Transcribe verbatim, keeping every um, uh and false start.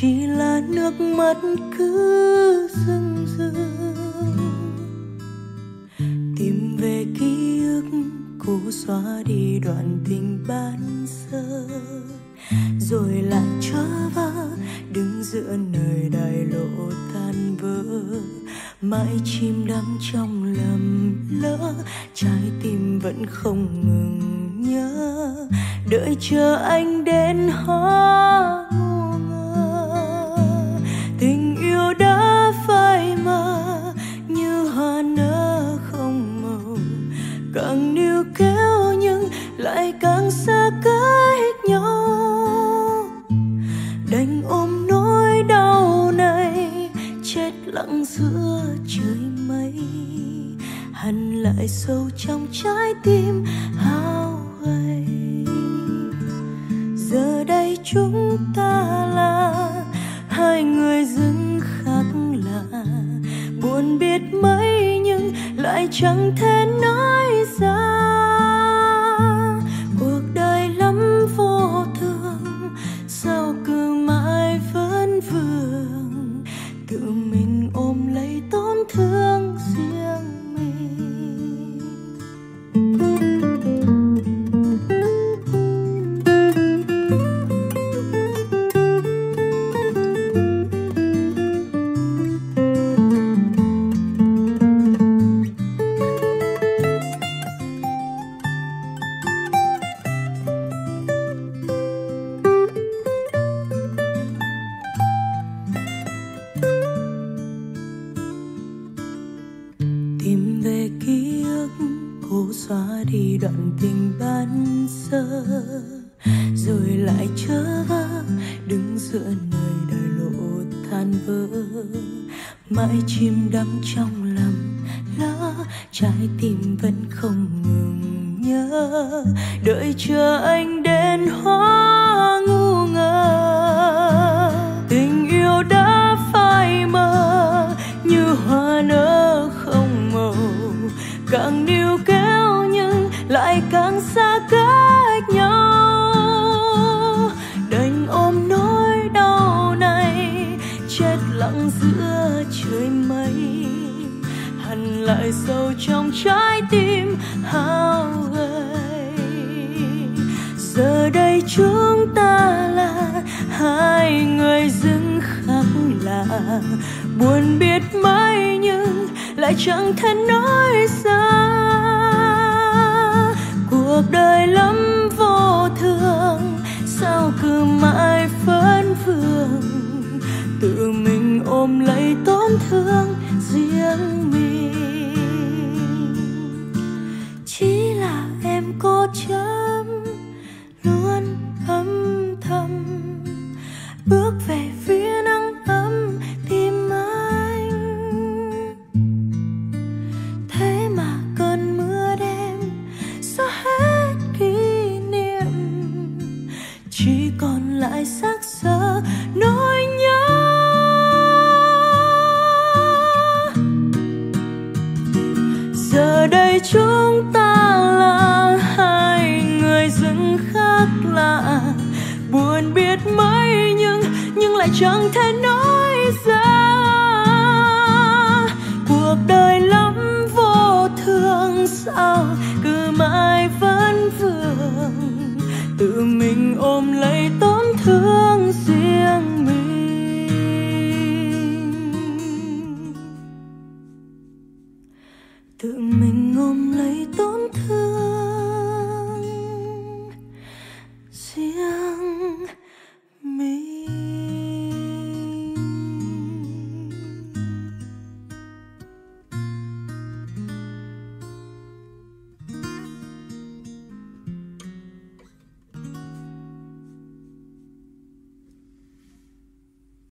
chỉ là nước mắt cứ dưng dưng, tìm về ký ức cũ xóa đi đoạn tình ban sơ, rồi lại trở vỡ đứng giữa nơi đại lộ tan vỡ, mãi chìm đắm trong lầm lỡ, trái tim vẫn không ngừng nhớ, đợi chờ anh đến hóa ngu ngơ. Tình yêu đã phai mờ như hoa nở không màu, càng níu kéo nhưng lại càng xa cách nhau, đành ôm nỗi đau này chết lặng giữa trời mây, hằn lại sâu trong trái tim hao gầy. Giờ đây chúng ta là hai người dưng khác lạ, buồn biết mấy nhưng lại chẳng thể nói ra. Cuộc đời lắm vô thường, sao cứ mãi vẫn vương, tự mình ôm lấy tổn thương riêng mình. Mãi chìm đắm trong lầm lỡ, trái tim vẫn không ngừng nhớ, đợi chờ anh đến hóa ngu ngơ. Tình yêu đã phai mờ như hoa nở không màu, càng níu kéo nhưng lại càng xa cách nhau, đành ôm nỗi đau này chết lặng giữa trời mây, hằn lại sâu trong trái tim hao gầy. Giờ đây chúng ta là hai người dưng khác lạ, buồn biết mấy nhưng lại chẳng thể nói ra. Cuộc đời lắm vô thường, sao cứ mãi phấn vương, tự mình ôm lấy tổn thương riêng mình. Chỉ là em cố chấp luôn âm thầm bước về phía nắng ấm tim anh, thế mà cơn mưa đêm xóa hết kỷ niệm, chỉ còn lại xác xơ nỗi nhớ. Giờ đây chúng ta là hai người dưng khác lạ, buồn biết mấy nhưng nhưng lại chẳng thể nói ra. Cuộc đời lắm vô thường, sao cứ mãi vẫn vương, tự mình ôm lấy tôi